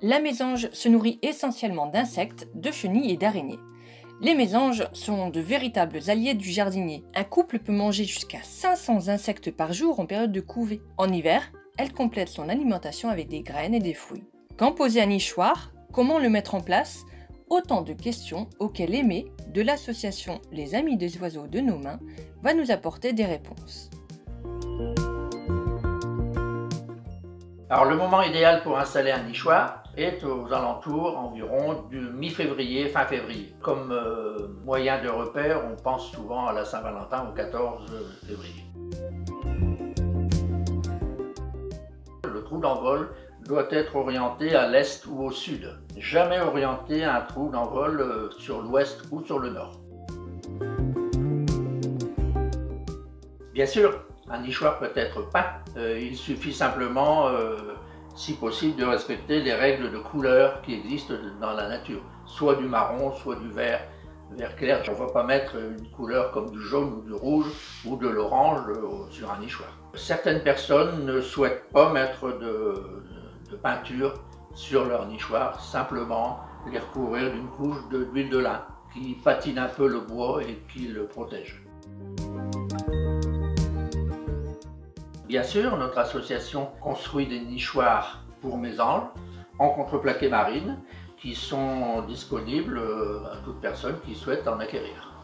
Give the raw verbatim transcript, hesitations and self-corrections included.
La mésange se nourrit essentiellement d'insectes, de chenilles et d'araignées. Les mésanges sont de véritables alliés du jardinier. Un couple peut manger jusqu'à cinq cents insectes par jour en période de couvée. En hiver, elle complète son alimentation avec des graines et des fruits. Quand poser un nichoir, comment le mettre en place? Autant de questions auxquelles Aimé, de l'association Les Amis des Oiseaux de nos mains, va nous apporter des réponses. Alors le moment idéal pour installer un nichoir est aux alentours environ du mi-février, fin février. Comme euh, moyen de repère, on pense souvent à la Saint-Valentin au quatorze février. Le trou d'envol doit être orienté à l'est ou au sud. Jamais orienté à un trou d'envol sur l'ouest ou sur le nord. Bien sûr, un nichoir peut être peint. Euh, il suffit simplement, euh, si possible, de respecter les règles de couleur qui existent dans la nature. Soit du marron, soit du vert, vert clair. On ne va pas mettre une couleur comme du jaune ou du rouge ou de l'orange euh, sur un nichoir. Certaines personnes ne souhaitent pas mettre de, de, de peinture sur leur nichoir, simplement les recouvrir d'une couche d'huile de lin qui patine un peu le bois et qui le protège. Bien sûr, notre association construit des nichoirs pour mésanges en contreplaqué marine qui sont disponibles à toute personne qui souhaite en acquérir.